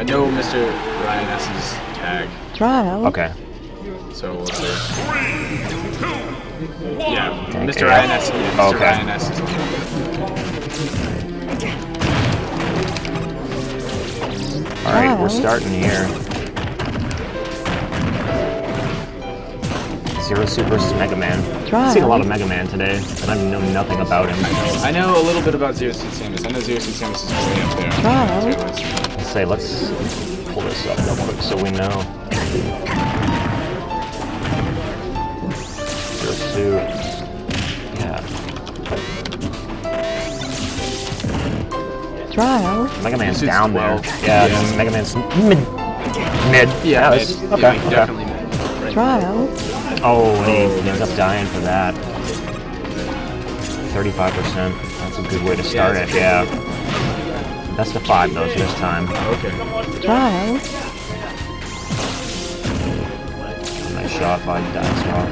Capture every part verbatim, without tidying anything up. I know MrRyanNess's tag. Trial. Okay. So we'll see. Yeah, okay. MrRyanNess. Yeah, Mister Okay. RyanNess is okay. All right, we're starting here. Zero Suit versus Mega Man. Trial. I've seen a lot of Mega Man today, and I know nothing about him. I know, I know a little bit about Zero Suit Samus. I know Zero Suit Samus is really up there. Trial. Let's say, let's pull this up real quick so we know. Suit. Yeah. Trial. Mega Man's down there. Yeah, yeah. Mega Man's mid. Mid. Yeah. Mid. Okay. Yeah, okay. Definitely mid. Right. Trial. Oh, he oh, ends nice. up dying for that. Thirty-five percent. That's a good way to start yeah, it. Yeah. Best of five though this time. Okay. Trial. Nice shot by Dazwa.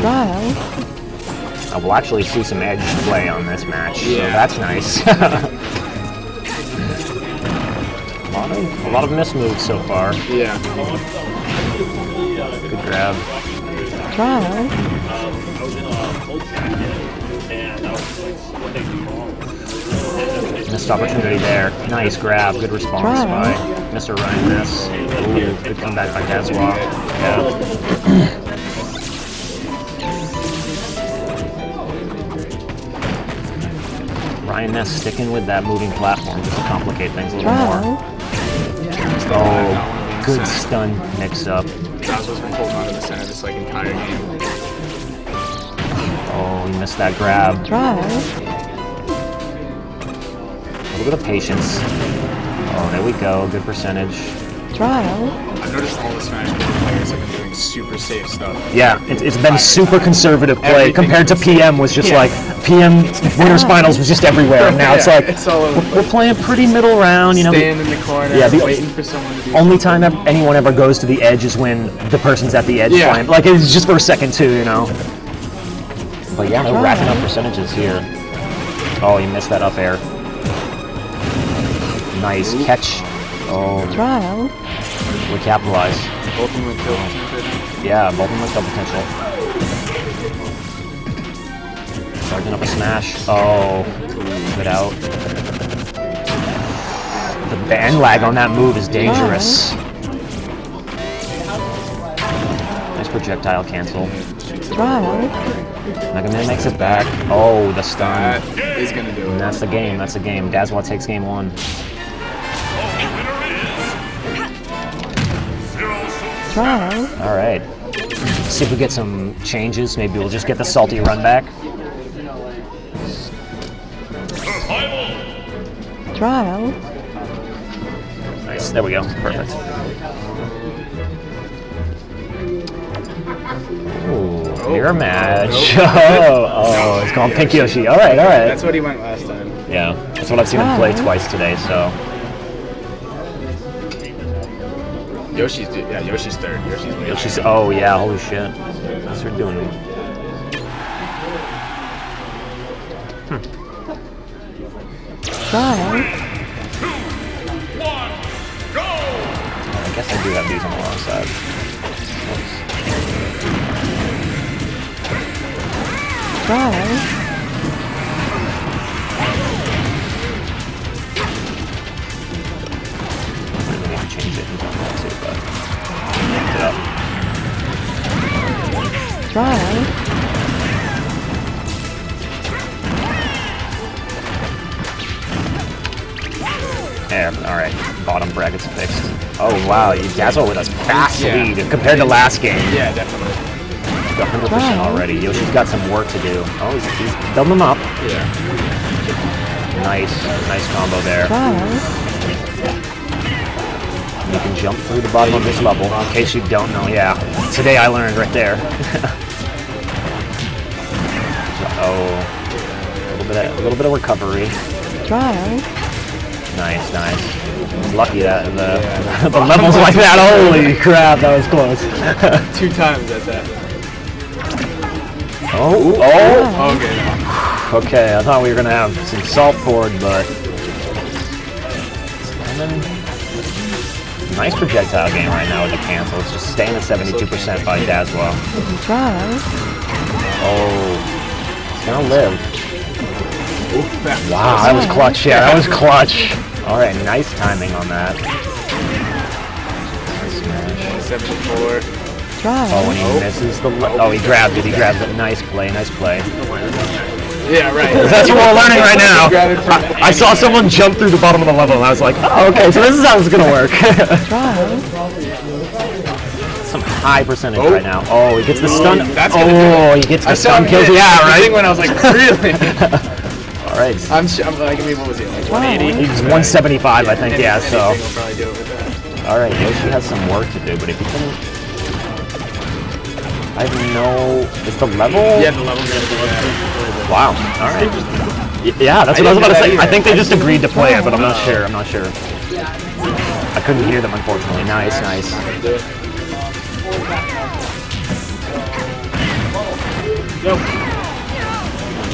Trial. I will actually see some edge play on this match, yeah. So that's nice. a lot of a lot of miss moves so far. Yeah. Good grab. Trial. Missed opportunity there. Nice grab. Good response Trial. by MrRyanNess. Good comeback by Dazwa. Yeah. RyanNess sticking with that moving platform just to complicate things a little Trial. more. Oh, good stun mix-up. Dazwa's been holding on to the center this like entire game. Oh, he missed that grab. Trial. A little bit of patience. Oh, there we go. Good percentage. Trial. I've noticed all the Smash players have been doing super safe stuff. Yeah, it, it's been super conservative play compared to P M was just like, P M winners finals was just everywhere, and now it's like, we're playing pretty middle round, you know. Staying in the corner, waiting for someone to do something. Only time anyone ever goes to the edge is when the person's at the edge playing. Like, it's just for a second too, you know. But yeah, we're wrapping up percentages here. Oh, you missed that up air. Nice catch. Oh. Trial. We capitalize. Both of them with kill potential. Yeah, both of them with kill potential. Charging up a smash. Oh. Move it out. The band lag on that move is dangerous. Trial. Nice projectile cancel. Trial. Mega Man makes it back. Oh, the stun. That is gonna do it. And that's the game, that's the game. Dazwa takes game one. Trial. Alright. See if we get some changes. Maybe we'll just get the salty run back. Trial. Nice. There we go. Perfect. Ooh. Mirror match. Oh, oh, it's called Pink Yoshi. All right, all right. That's what he went last time. Yeah, that's what I've seen him play twice today. So Yoshi's, yeah, Yoshi's third. Yoshi's. Yoshi's. Oh yeah, holy shit. That's what we're doing. Hmm. Bye. I guess I do have these on the wrong side. Oops. Trial. I really want to change it and don't want to, but picked it up. Trial. Yeah, alright. Bottom bracket's fixed. Oh wow, you Dazwa with a fast yeah. lead compared to last game. Yeah, definitely. one hundred percent already. Yoshi's got some work to do. Oh, he's, he's building him up. Yeah. Nice, nice combo there. And you can jump through the bottom of this level. In case you don't know, yeah. Today I learned right there. Oh, a little bit, of, a little bit of recovery. Trial. Nice, nice. Lucky that the, yeah. the levels like that. Holy crap, that was close. Two times at that. Oh, oh, oh, okay. Okay, I thought we were gonna have some salt poured, but nice projectile game right now with the cancel. It's just staying at seventy-two percent by Dazwa. Oh, it's gonna live. Wow, that was clutch. Yeah, that was clutch. All right, nice timing on that. Smash. Oh, and he misses the. Oh, he grabbed it. He grabbed it. Nice play. Nice play. Yeah, right. That's what we're learning right now. I, I saw someone jump through the bottom of the level, and I was like, oh, okay, so this is how this is gonna work. Some high percentage oh. right now. Oh, he gets the stun. That's oh, he gets the stun kills. Yeah, right. I think when I was like, really. All right. I'm. I'm like, I mean, what was he? Like one eighty. He was one seventy-five, yeah, I think. Anything, yeah. So. We'll probably do it with that. All right. Yoshi has some work to do, but if he can. I have no... It's the level? Yeah, the level. Yeah. Wow. All right. Yeah, that's what I, I was about to say. Either. I think they I just agreed to play it, but I'm not sure. I'm not sure. I couldn't hear them, unfortunately. Nice, nice.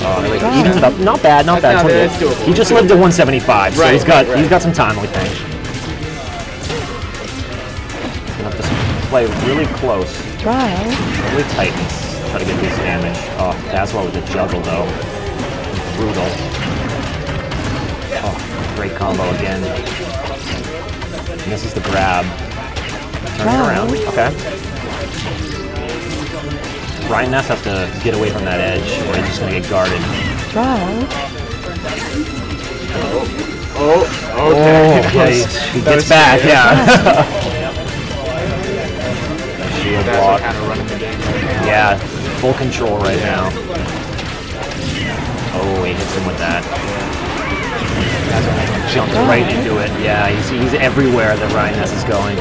Oh, there we go. Evens it up. Not bad, not bad. He just lived at one seventy-five, so he's got he's got some time, I think. He's gonna have to play really close. Really tightens. Try to get these damage. Oh, that's why with the juggle though. Brutal. Oh, great combo again. Misses the grab. Turn it around. Okay. RyanNess has to get away from that edge, or he's just gonna get guarded. Oh. Oh. Okay. Oh, okay. He gets back. Scary. Yeah. Block. Yeah, full control right now. Oh, he hits him with that. Jumps right into it. Yeah, he's, he's everywhere that RyanNess is going.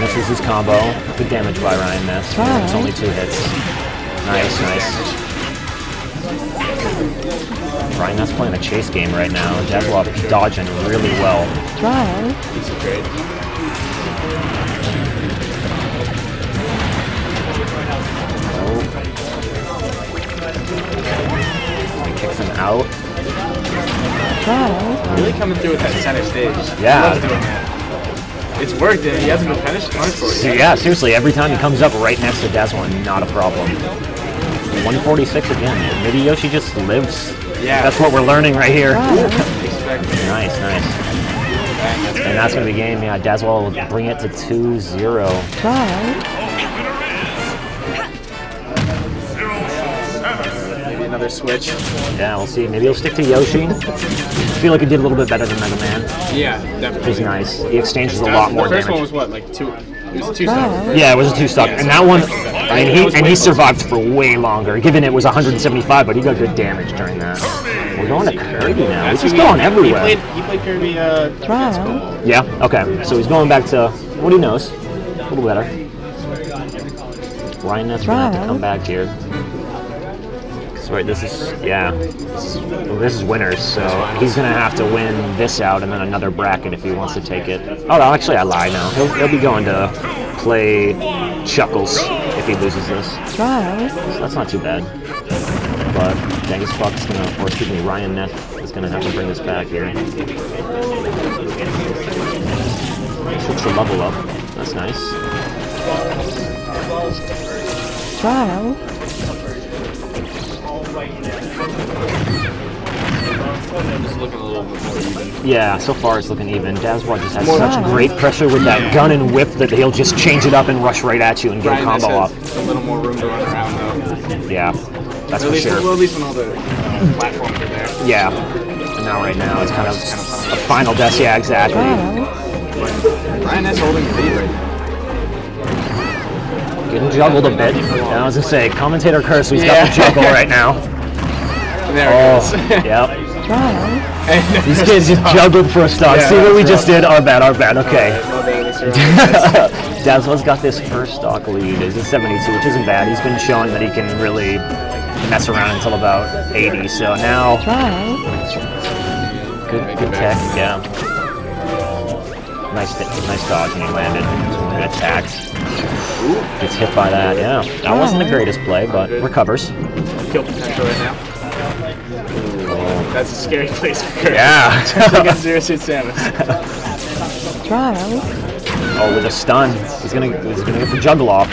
Misses his combo. Good damage by RyanNess. Right. It's only two hits. Nice, nice. RyanNess playing a chase game right now. Dazwa dodging really well. Right. Kicks him out. Oh. Really coming through with that center stage. Yeah. Doing that. It's worked, and he hasn't been punished for it. So, yeah, seriously, every time he comes up right next to Dazwa, not a problem. one forty-six again. Maybe Yoshi just lives. Yeah. That's what we're learning right here. Nice, nice. And that's going to be game. Yeah, Dazwa will bring it to two zero. Another switch. Yeah, we'll see. Maybe he'll stick to Yoshi. I feel like he did a little bit better than Mega Man. Yeah, definitely. Which is nice. He exchanges a lot more damage. The first one was what, like two? It was two stock. Yeah, it was a two stock. And that one, and he and he survived for way longer. Given it was one seventy-five, but he got good damage during that. We're going to Kirby now. He's just going everywhere. He played, he played Kirby. Uh, yeah. Okay. So he's going back to what he knows. A little better. RyanNess gonna have to come back here. Right, this is, yeah, well, this is winners, so he's going to have to win this out and then another bracket if he wants to take it. Oh, no, actually, I lie now. He'll, he'll be going to play Chuckles if he loses this. Try. So that's not too bad. But dang as fuck is going to, or excuse me, RyanNess is going to have to bring this back here. Switch the level up. That's nice. Try. Yeah, so far it's looking even. Dazwa just has such great pressure with that gun and whip that he'll just change it up and rush right at you and get a combo off. A little more room to run around though. Yeah, that's for sure. At least when all the platforms are there. Yeah, now right now it's kind of a final death. Yeah, exactly. RyanNess holding the lead right now. Getting juggled a bit. I was gonna say, commentator curse, who's yeah. got the juggle right now. There it oh, goes. Yep. These kids just juggled for a stock. Yeah, see what we rough. just did? Our bad, our bad, okay. Right, Dazwa's got this first stock lead. It's a seventy-two, which isn't bad. He's been showing that he can really mess around until about eighty, so now... Good, good tech, yeah. Nice, nice dodge when he landed. Good attacks. Gets hit by that, yeah. That wasn't the greatest play, but recovers. Kill potential right now. That's a scary place for Kirby. Yeah. Just like a Zero Suit Samus. Try, oh, with a stun. He's gonna, he's gonna get the juggle off.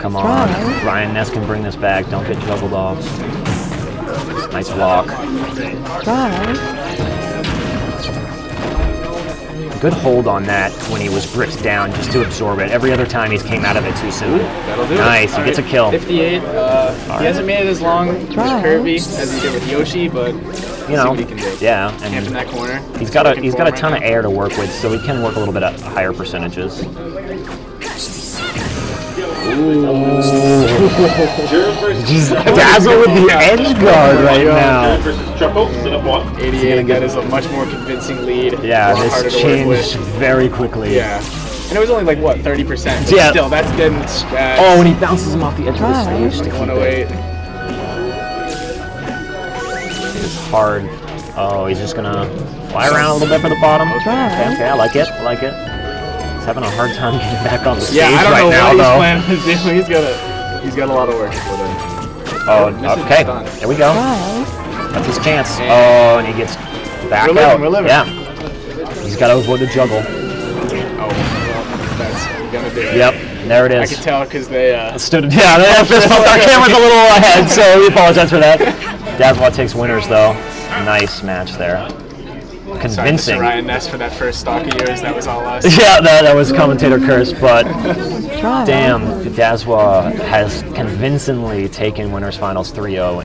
Come on. RyanNess can bring this back. Don't get juggled off. Nice block. Try. Good hold on that when he was bricked down just to absorb it. Every other time he's came out of it too soon. That'll do nice, it. he All gets right. a kill. fifty-eight, uh, he right. hasn't made it as long with Kirby as he did with Yoshi, but you know, see what he can do. Yeah, and Camp in that corner. He's got a he's got a ton right of now. air to work with, so he can work a little bit at higher percentages. Dazwa with the edge guard right now. eighty-eight got us a much more convincing lead. Yeah, this changed very quickly. Yeah, and it was only like what thirty percent. Yeah, still that's been. Uh, oh, and he bounces him off the edge of the stage. Like one oh eight. It's hard. Oh, he's just gonna fly around a little bit for the bottom. Okay, okay, I like it. I like it. Having a hard time getting back on the stage right now, though. Yeah, I don't know what he's planning to do. He's got a, he's got a lot of work to do. Oh, okay. There we go. That's his chance. Oh, and he gets back out. We're living. Yeah. He's got to avoid the juggle. Oh, well, that's gonna do it. Yep. There it is. I can tell because they uh, stood. Yeah, they fist bumped. Our camera's a little ahead, so we apologize for that. Dazwa takes winners though. Nice match there. Convincing. RyanNess for that first stock of yours, that was all us. Yeah, that, that was commentator curse, but damn, Dazwa has convincingly taken Winners Finals three oh.